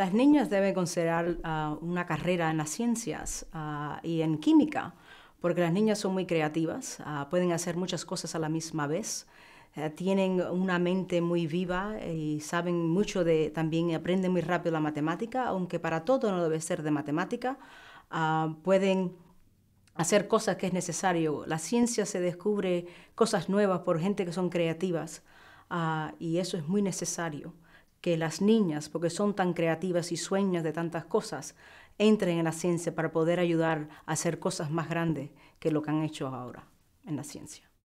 Las niñas deben considerar una carrera en las ciencias y en química, porque las niñas son muy creativas, pueden hacer muchas cosas a la misma vez, tienen una mente muy viva y saben mucho también aprenden muy rápido la matemática, aunque para todo no debe ser de matemática, pueden hacer cosas que es necesario. La ciencia se descubre cosas nuevas por gente que son creativas y eso es muy necesario, que las niñas, porque son tan creativas y sueñan de tantas cosas, entren en la ciencia para poder ayudar a hacer cosas más grandes que lo que han hecho ahora en la ciencia.